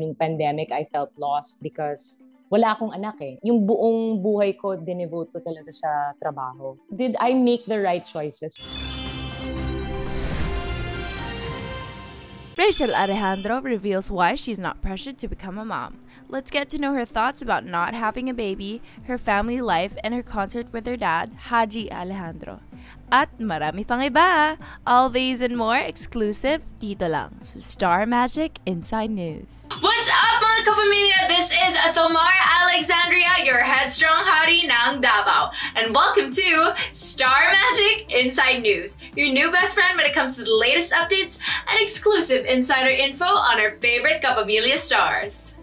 Nung pandemic, I felt lost because wala akong anak eh. Yung buong buhay ko, dinevote ko talaga sa trabaho. Did I make the right choices? Rachel Alejandro reveals why she's not pressured to become a mom. Let's get to know her thoughts about not having a baby, her family life, and her concert with her dad, Haji Alejandro. At marami pang iba! All these and more exclusive dito lang sa Star Magic Inside News. What's up mga kapamilya? This is Lamar Alexandria, your headstrong hari ng Davao. And welcome to Star Magic Inside News, your new best friend when it comes to the latest updates and exclusive insider info on our favorite kapamilya stars.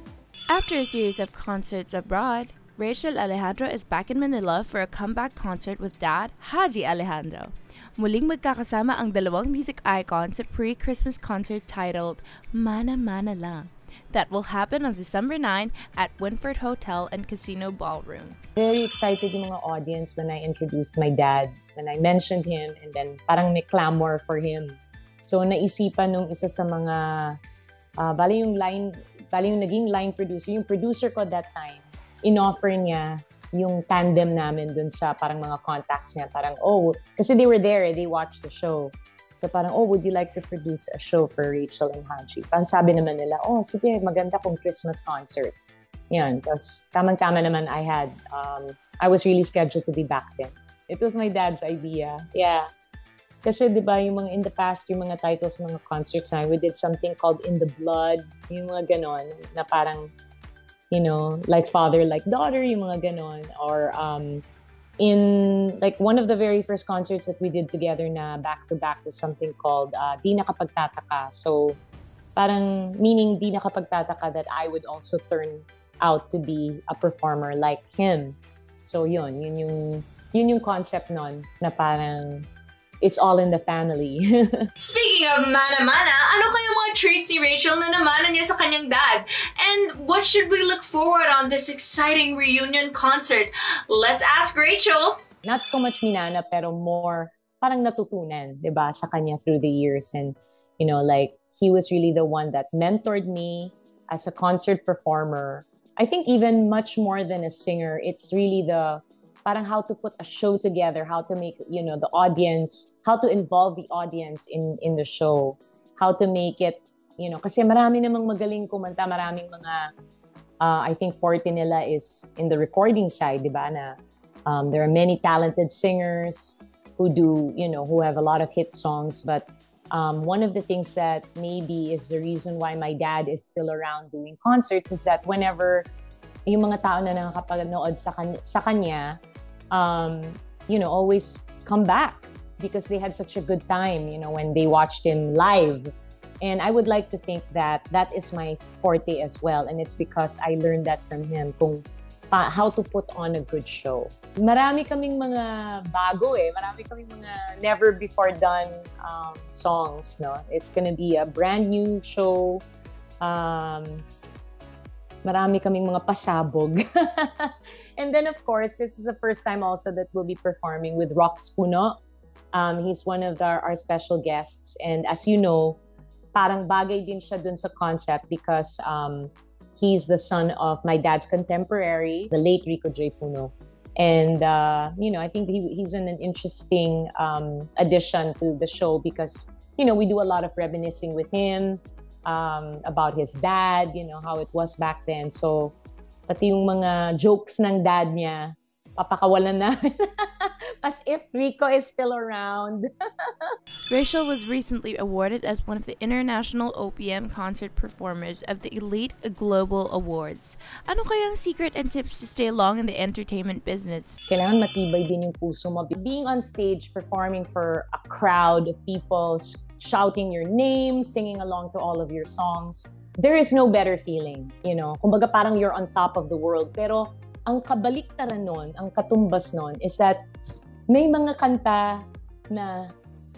After a series of concerts abroad, Rachel Alejandro is back in Manila for a comeback concert with dad, Haji Alejandro. Muling magkakasama ang dalawang music icons sa pre-Christmas concert titled Manamana Lang that will happen on December 9 at Winford Hotel and Casino Ballroom. Very excited yung mga audience when I introduced my dad, when I mentioned him, and then parang may clamor for him. So naisipan nung isa sa mga, bali yung naging line producer, yung producer ko that time, in-offer niya yung tandem namin dun sa parang mga contacts niya. Parang, oh, kasi they were there, they watched the show. So parang, oh, would you like to produce a show for Rachel and Haji? Parang sabi naman nila, oh, sige, maganda kong Christmas concert. Yan, tapos tamang-tama naman I was really scheduled to be back then. It was my dad's idea, yeah. Kasi di ba yung mga in the past, yung mga titles ng mga concerts na, we did something called In the Blood, yung mga ganon, na parang, you know, like father, like daughter, yung mga ganon. Or in, like, one of the very first concerts that we did together na back-to-back was something called Di Nakapagtataka. So, parang meaning Di Nakapagtataka that I would also turn out to be a performer like him. So, yun yung concept nun na parang it's all in the family. Speaking of mana-mana, ano kayong mga traits ni Rachel na namana niya sa kanyang dad? And what should we look forward on this exciting reunion concert? Let's ask Rachel! Not so much minana, pero more parang natutunan, di ba, sa kanya through the years. And, you know, like, he was really the one that mentored me as a concert performer. I think even much more than a singer, it's really the parang how to put a show together, how to make, you know, the audience, how to involve the audience in the show, how to make it, you know, kasi marami namang magaling kumanta, maraming mga, I think forte nila is in the recording side, di ba, na there are many talented singers who do, you know, who have a lot of hit songs, but one of the things that maybe is the reason why my dad is still around doing concerts is that whenever yung mga tao na nakakapanood sa kanya, you know, always come back because they had such a good time, you know, when they watched him live. And I would like to think that that is my forte as well. And it's because I learned that from him, how to put on a good show. Marami kaming mga bago eh. Marami kaming mga never before done songs, no? It's gonna be a brand new show. Marami kaming mga pasabog. And then, of course, this is the first time also that we'll be performing with Rico Puno. He's one of our special guests. And as you know, parang bagay din siya dun sa concept because he's the son of my dad's contemporary, the late Rico J. Puno. And, you know, I think he's an interesting addition to the show because, you know, we do a lot of reminiscing with him. About his dad, you know, how it was back then. So, pati yung mga jokes ng dad niya, papakawalan na. As if Rico is still around. Rachel was recently awarded as one of the international OPM concert performers of the Elite Global Awards. Ano kaya ang secret and tips to stay long in the entertainment business? Kailangan matibay din yung puso mo. Being on stage, performing for a crowd of people, shouting your name, singing along to all of your songs. There is no better feeling, you know. Kumbaga parang you're on top of the world. Pero ang kabaliktaran nun, ang katumbas nun, is that may mga kanta na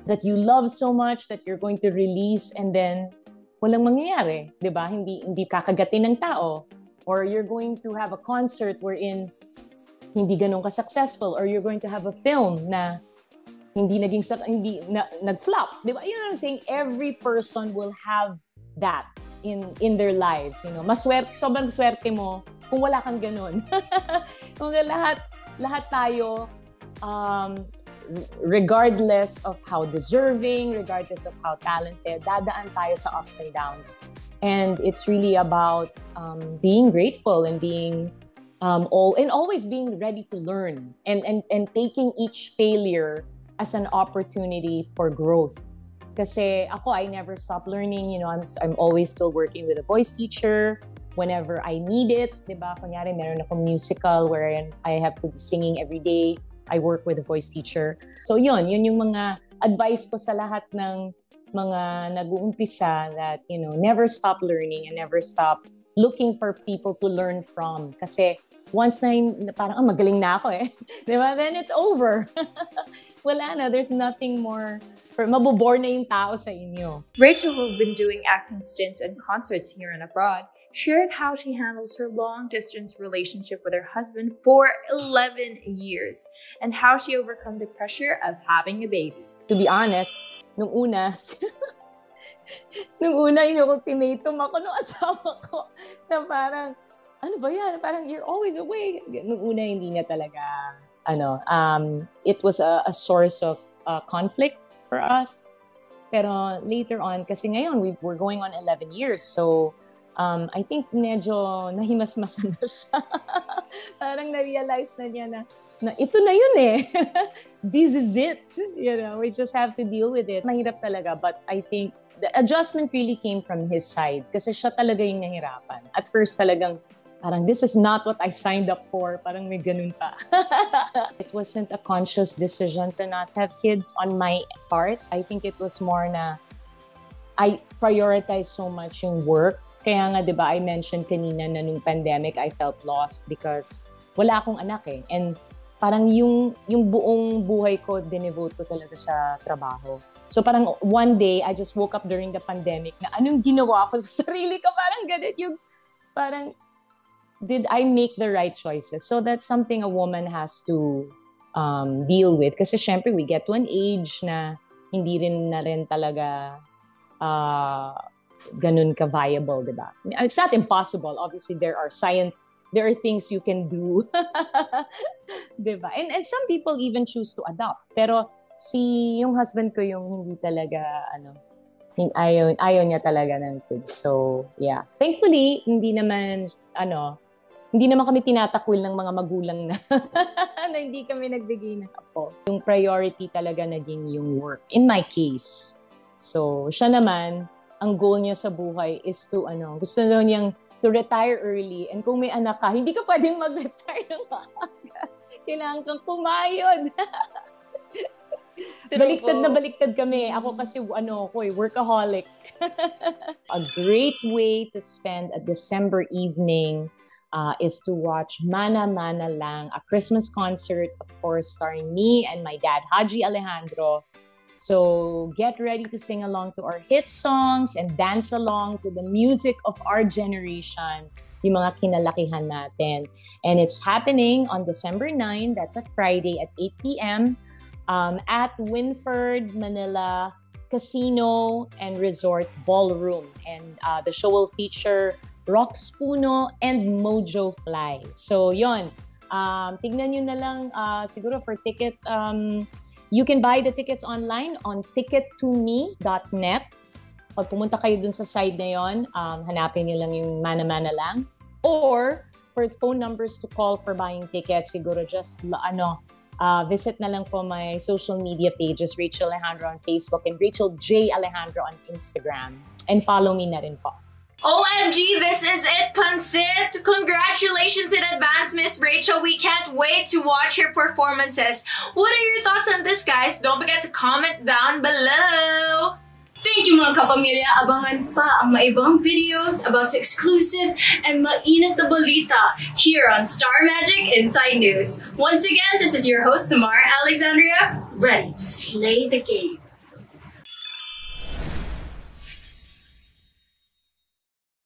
that you love so much that you're going to release and then walang mangyayari, di ba? Hindi kakagatin ng tao. Or you're going to have a concert wherein hindi ganun ka-successful. Or you're going to have a film na hindi nagflop, di ba? You know what I'm saying? Every person will have that in their lives, you know. Maswerte, sobrang swerte mo kung wala kang ganun. Kung lahat tayo, regardless of how deserving, regardless of how talented, dadaan tayo sa ups and downs. And it's really about being grateful and being always being ready to learn and taking each failure as an opportunity for growth. Kasi ako, I never stop learning. You know, I'm always still working with a voice teacher whenever I need it. Diba? Kunyari, meron akong musical where I have to be singing every day. I work with a voice teacher. So yun yung mga advice ko sa lahat ng mga nag-uumpisa that, you know, never stop learning and never stop looking for people to learn from. Kasi once na parang, magaling na ako eh. Diba? Then it's over. Wala na, there's nothing more. Mabobore na yung tao sa inyo. Rachel, who's been doing acting stints and concerts here and abroad, shared how she handles her long-distance relationship with her husband for 11 years and how she overcome the pressure of having a baby. To be honest, nung una, ultimatum ako nung asawa ko na parang, ano ba yan? Parang, you're always away. Nung una, hindi na talaga, it was a source of conflict for us. Pero later on, kasi ngayon, we're going on 11 years. So, I think medyo nahimasmasan na siya. Parang na-realize na niya na ito na yun eh. This is it. You know, we just have to deal with it. Mahirap talaga. But I think the adjustment really came from his side. Kasi siya talaga yung nahirapan. At first talagang parang, this is not what I signed up for. Parang may ganun pa. It wasn't a conscious decision to not have kids on my part. I think it was more na I prioritized so much yung work. Kaya nga, di ba, I mentioned kanina na nung pandemic, I felt lost because wala akong anak eh. And parang yung buong buhay ko, dinevote ko talaga sa trabaho. So parang one day, I just woke up during the pandemic na anong ginawa ko sa sarili ko? Parang ganun yung, parang, did I make the right choices? So that's something a woman has to deal with. Kasi syempre, we get to an age na hindi rin na rin talaga ganun ka-viable, diba? It's not impossible. Obviously, there are things you can do. Diba? And some people even choose to adopt. Pero yung husband ko yung hindi talaga, ayaw niya talaga ng kids. So, yeah. Thankfully, hindi naman kami tinatakwil ng mga magulang na hindi kami nagbigay ng apo. Yung priority talaga naging yung work. In my case. So, siya naman, ang goal niya sa buhay is to, gusto daw niyang to retire early. And kung may anak ka, hindi ka pwedeng mag-retire ng maaga. Kailangan kang pumayod. Baliktad na baliktad kami. Ako kasi, workaholic. A great way to spend a December evening is to watch Manamana Lang, a Christmas concert, of course, starring me and my dad, Haji Alejandro. So get ready to sing along to our hit songs and dance along to the music of our generation, yung mga kinalakihan natin. And it's happening on December 9, that's a Friday at 8 p.m., at Winford Manila Casino and Resort Ballroom. And the show will feature Rox Puno and Mojo Fly. So yon, tignan nyo na lang siguro for ticket. You can buy the tickets online on Ticket2Me.net. Pag pumunta kayo dun sa side na yon, hanapin nyo lang yung Manamana Lang. Or for phone numbers to call for buying tickets, siguro just visit na lang po my social media pages, Rachel Alejandro on Facebook and Rachel J. Alejandro on Instagram. And follow me na rin po. OMG, this is it, Pansit! Congratulations in advance, Miss Rachel. We can't wait to watch your performances. What are your thoughts on this, guys? Don't forget to comment down below! Thank you, mga kapamilya! Abangan pa ang maibang videos about exclusive and mainit na balita here on Star Magic Inside News. Once again, this is your host, Lamar Alexandria, ready to slay the game.